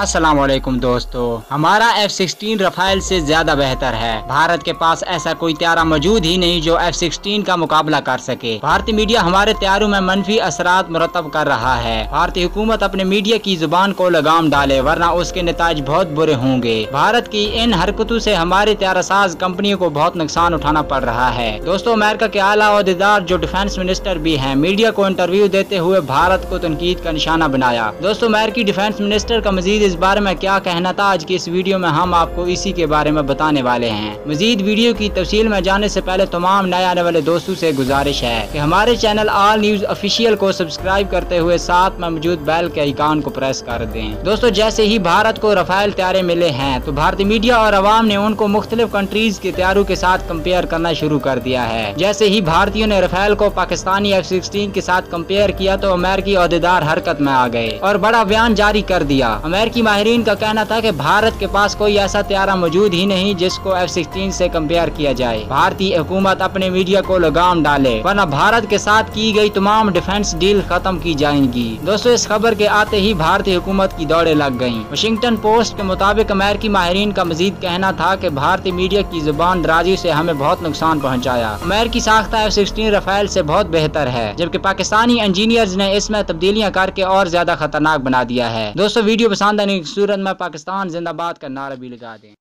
अस्सलाम वालेकुम दोस्तों, हमारा F-16 रफाल से ज्यादा बेहतर है। भारत के पास ऐसा कोई त्यारा मौजूद ही नहीं जो F-16 का मुकाबला कर सके। भारतीय मीडिया हमारे त्यारों में मनफी असरात मुरतब कर रहा है। भारतीय हुकूमत अपने मीडिया की जुबान को लगाम डाले वरना उसके नताज बहुत बुरे होंगे। भारत की इन हरकतों से हमारे त्यारासाज कंपनियों को बहुत नुकसान उठाना पड़ रहा है। दोस्तों, अमेरिका के आला ओहदेदार जो डिफेंस मिनिस्टर भी हैं, मीडिया को इंटरव्यू देते हुए भारत को तनकीद का निशाना बनाया। दोस्तों, अमेरिकी डिफेंस मिनिस्टर का मजीद इस बारे में क्या कहना था, आज की इस वीडियो में हम आपको इसी के बारे में बताने वाले हैं। मजीद वीडियो की तफसील में जाने से पहले तमाम नए आने वाले दोस्तों से गुजारिश है कि हमारे चैनल ऑल न्यूज ऑफिशियल को सब्सक्राइब करते हुए साथ में मौजूद बेल के आइकॉन को प्रेस कर दें। दोस्तों, जैसे ही भारत को रफाल त्यारे मिले हैं तो भारतीय मीडिया और अवाम ने उनको मुख्तलिफ कंट्रीज के त्यारों के साथ कंपेयर करना शुरू कर दिया है। जैसे ही भारतीयों ने रफाल को पाकिस्तानी F-16 के साथ कंपेयर किया तो अमेरिकी अहदेदार हरकत में आ गए और बड़ा बयान जारी कर दिया। अमेरिकी माहिरीन का कहना था कि भारत के पास कोई ऐसा त्यारा मौजूद ही नहीं जिसको F-16 से कंपेयर किया जाए। भारतीय हुकूमत अपने मीडिया को लगाम डाले वरना भारत के साथ की गई तमाम डिफेंस डील खत्म की जाएंगी। दोस्तों, इस खबर के आते ही भारतीय हुकूमत की दौड़े लग गयी। वाशिंगटन पोस्ट के मुताबिक अमेरिकी माहिरीन का मजीद कहना था कि भारतीय मीडिया की जुबान दराजी से हमें बहुत नुकसान पहुंचाया। अमेरिकी साख्ता F-16 रफाल से बहुत बेहतर है, जबकि पाकिस्तानी इंजीनियर्स ने इसमें तब्दीलियां करके और ज्यादा खतरनाक बना दिया है। दोस्तों, वीडियो पसंद आने की सूरत में पाकिस्तान जिंदाबाद का नारा भी लगा दें।